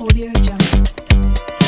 Audio Jungle.